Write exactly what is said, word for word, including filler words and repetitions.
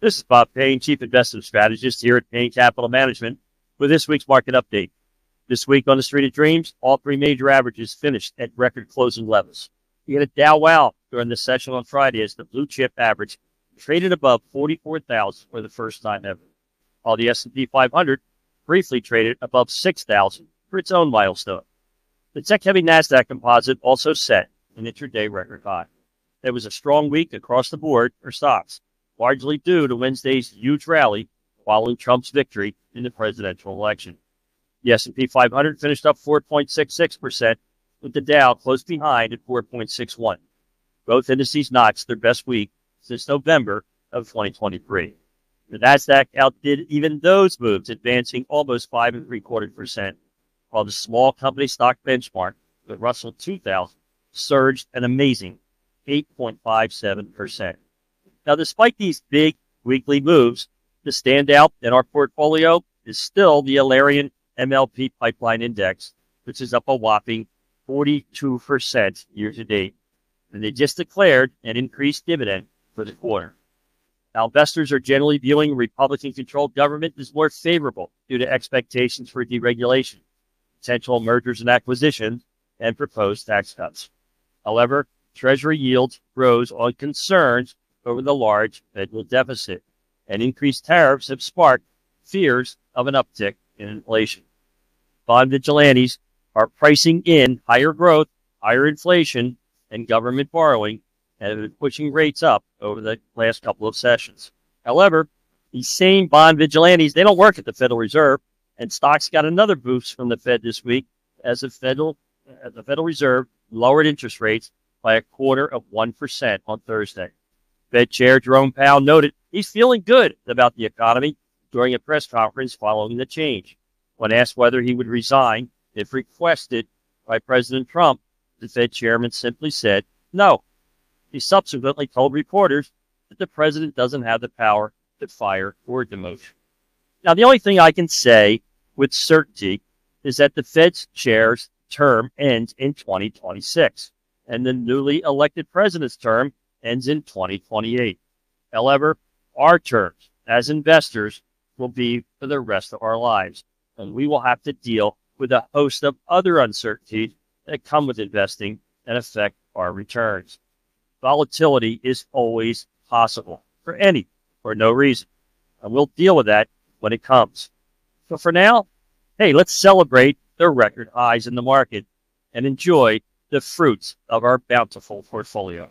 This is Bob Payne, Chief Investment Strategist here at Payne Capital Management with this week's market update. This week on the Street of Dreams, all three major averages finished at record closing levels. We had a Dow Wow during the session on Friday as the blue chip average traded above forty-four thousand for the first time ever, while the S and P five hundred briefly traded above six thousand for its own milestone. The tech-heavy NASDAQ composite also set an intraday record high. There was a strong week across the board for stocks, largely due to Wednesday's huge rally following Trump's victory in the presidential election. The S and P five hundred finished up four point six six percent, with the Dow close behind at four point six one. Both indices notched their best week since November of twenty twenty-three. The NASDAQ outdid even those moves, advancing almost five and three quarter percent, while the small company stock benchmark, the Russell two thousand, surged an amazing eight point five seven percent. Now, despite these big weekly moves, the standout in our portfolio is still the Alerian M L P Pipeline Index, which is up a whopping forty-two percent year-to-date, and they just declared an increased dividend for the quarter. Now, investors are generally viewing Republican-controlled government as more favorable due to expectations for deregulation, potential mergers and acquisitions, and proposed tax cuts. However, Treasury yields rose on concerns over the large federal deficit, and increased tariffs have sparked fears of an uptick in inflation. Bond vigilantes are pricing in higher growth, higher inflation, and government borrowing, and have been pushing rates up over the last couple of sessions. However, these same bond vigilantes, they don't work at the Federal Reserve, and stocks got another boost from the Fed this week as the Federal, as the Federal Reserve lowered interest rates by a quarter of one percent on Thursday. Fed Chair Jerome Powell noted he's feeling good about the economy during a press conference following the change. When asked whether he would resign if requested by President Trump, the Fed chairman simply said no. He subsequently told reporters that the president doesn't have the power to fire or demote. Now, the only thing I can say with certainty is that the Fed's chair's term ends in twenty twenty-six, and the newly elected president's term ends in twenty twenty-eight. However, our terms as investors will be for the rest of our lives, and we will have to deal with a host of other uncertainties that come with investing and affect our returns. Volatility is always possible for any or no reason, and we'll deal with that when it comes. So for now, hey, let's celebrate the record highs in the market and enjoy the fruits of our bountiful portfolio.